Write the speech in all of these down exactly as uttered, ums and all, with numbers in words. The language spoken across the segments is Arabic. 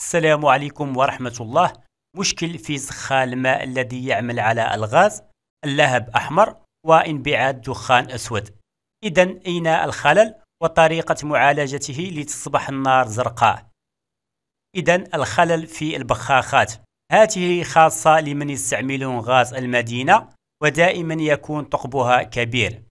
السلام عليكم ورحمة الله. مشكل في سخان الماء الذي يعمل على الغاز، اللهب أحمر وانبعاث دخان أسود. إذا أين الخلل وطريقة معالجته لتصبح النار زرقاء؟ إذا الخلل في البخاخات، هذه خاصة لمن يستعملون غاز المدينة ودائما يكون ثقبها كبير،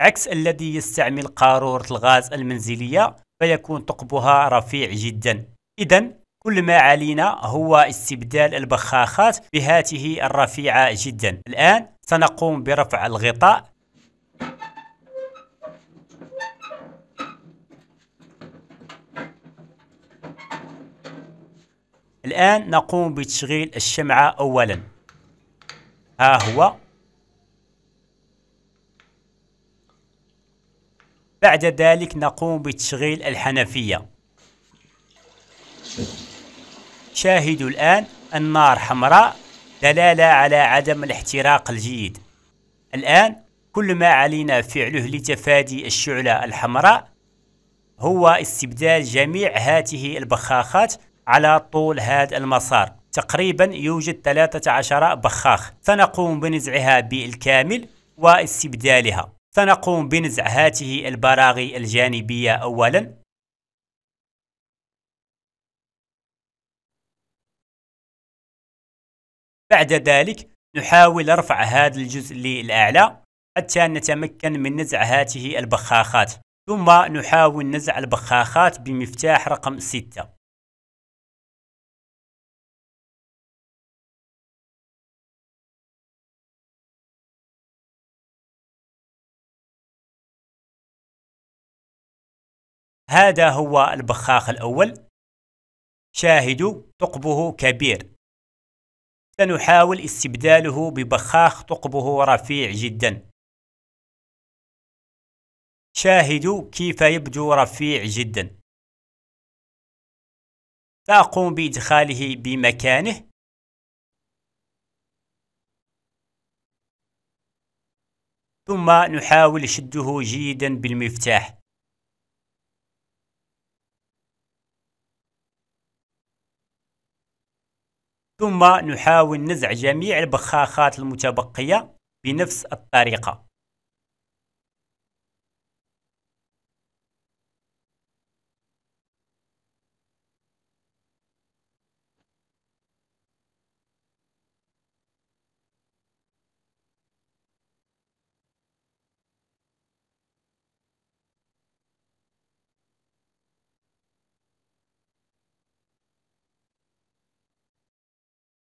عكس الذي يستعمل قارورة الغاز المنزلية فيكون ثقبها رفيع جدا. إذا كل ما علينا هو استبدال البخاخات بهاته الرفيعة جدا. الآن سنقوم برفع الغطاء. الآن نقوم بتشغيل الشمعة أولا، ها هو. بعد ذلك نقوم بتشغيل الحنفية. شاهدوا الآن النار حمراء، دلالة على عدم الاحتراق الجيد. الآن كل ما علينا فعله لتفادي الشعلة الحمراء هو استبدال جميع هاته البخاخات على طول هذا المسار. تقريبا يوجد ثلاثة عشر بخاخ، سنقوم بنزعها بالكامل واستبدالها. سنقوم بنزع هاته البراغي الجانبية أولا، بعد ذلك نحاول رفع هذا الجزء للأعلى حتى نتمكن من نزع هاته البخاخات، ثم نحاول نزع البخاخات بمفتاح رقم ستة. هذا هو البخاخ الأول، شاهدوا ثقبه كبير. سنحاول استبداله ببخاخ ثقبه رفيع جدا. شاهدوا كيف يبدو رفيع جدا. سأقوم بإدخاله بمكانه. ثم نحاول شده جيدا بالمفتاح. ثم نحاول نزع جميع البخاخات المتبقية بنفس الطريقة.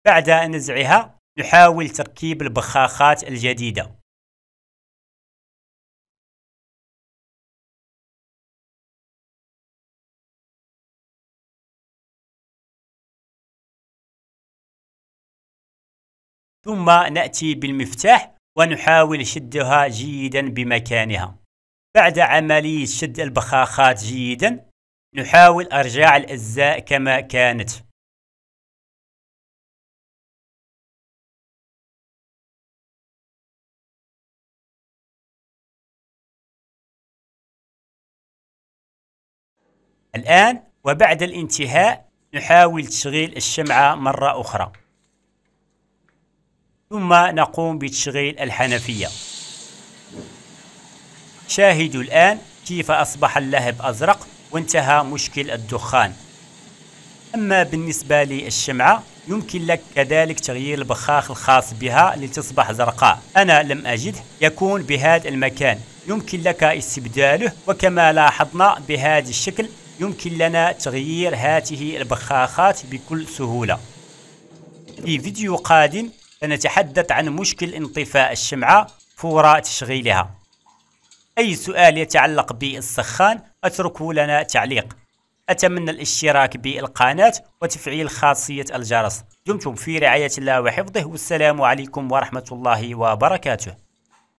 بعد نزعها نحاول تركيب البخاخات الجديدة. ثم نأتي بالمفتاح ونحاول شدها جيدا بمكانها. بعد عملية شد البخاخات جيدا نحاول إرجاع الأجزاء كما كانت. الآن وبعد الانتهاء نحاول تشغيل الشمعة مرة أخرى، ثم نقوم بتشغيل الحنفية. شاهدوا الآن كيف أصبح اللهب أزرق وانتهى مشكل الدخان. أما بالنسبة للشمعة يمكن لك كذلك تغيير البخاخ الخاص بها لتصبح زرقاء، أنا لم أجده، يكون بهذا المكان، يمكن لك استبداله. وكما لاحظنا بهذا الشكل يمكن لنا تغيير هاته البخاخات بكل سهولة. في فيديو قادم سنتحدث عن مشكل انطفاء الشمعة فور تشغيلها. أي سؤال يتعلق بالسخان اتركوا لنا تعليق. أتمنى الاشتراك بالقناة وتفعيل خاصية الجرس. دمتم في رعاية الله وحفظه، والسلام عليكم ورحمة الله وبركاته.